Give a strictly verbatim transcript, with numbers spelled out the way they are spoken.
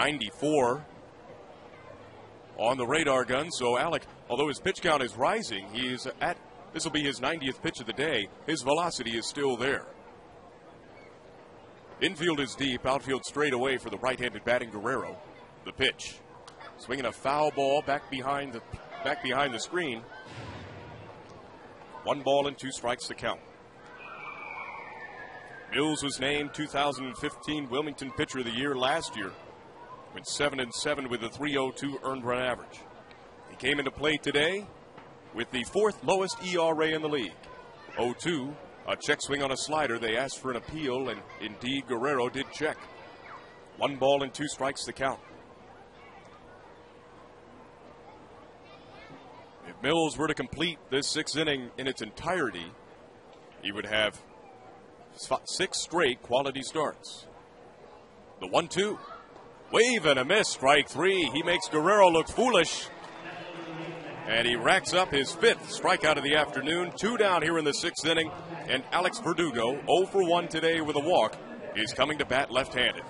ninety-four on the radar gun. So Alec, although his pitch count is rising, he's at, this will be his ninetieth pitch of the day. His velocity is still there. Infield is deep, outfield straight away for the right-handed batting Guerrero. The pitch, swinging a foul ball back behind the back behind the screen. One ball and two strikes to count. Mills was named two thousand fifteen Wilmington Pitcher of the Year last year. Went seven and seven with a three oh two earned run average. He came into play today with the fourth lowest E R A in the league, oh two. A check swing on a slider. They asked for an appeal, and indeed Guerrero did check. One ball and two strikes to count. If Mills were to complete this sixth inning in its entirety, he would have six straight quality starts. The one two. Wave and a miss. Strike three. He makes Guerrero look foolish. And he racks up his fifth strikeout of the afternoon. Two down here in the sixth inning. And Alex Verdugo, oh for one today with a walk, is coming to bat left-handed.